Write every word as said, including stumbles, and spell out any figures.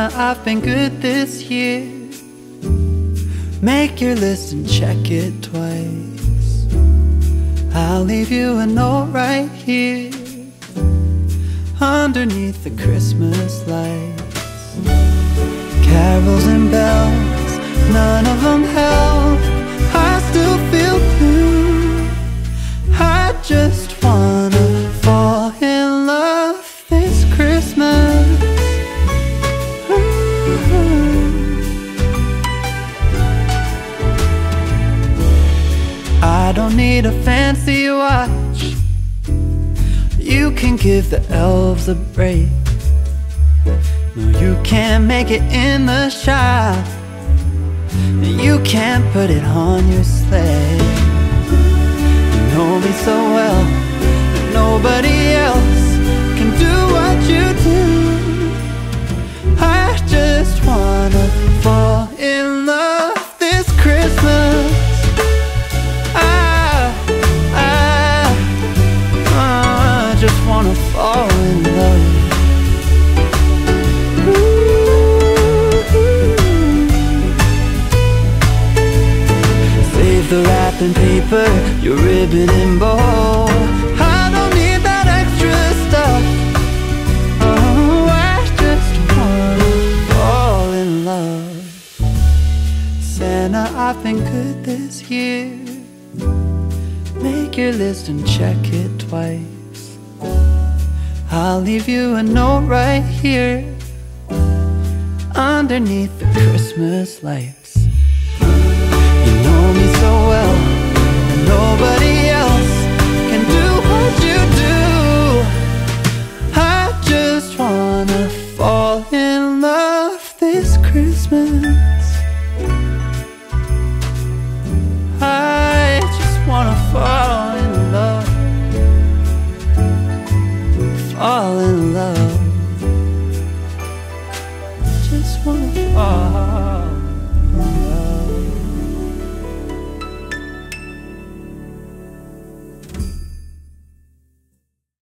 Now I've been good this year. Make your list and check it twice. I'll leave you a note right here underneath the Christmas lights. Carols and bells, none of them help. I still feel blue. I just wanna fall in love this Christmas. I don't need a fancy watch. You can give the elves a break. No, you can't make it in the shop. You can't put it on your sleigh. You know me so well, that nobody else can do what you do. I just wanna fall in love this Christmas. I wanna fall in love. Ooh. Save the wrapping paper, your ribbon and bow. I don't need that extra stuff. Oh, I just wanna fall in love. Santa, I've been good this year. Make your list and check it twice. I'll leave you a note right here underneath the Christmas lights. You know me so well, and nobody else can do what you do. I just wanna fall in love this Christmas.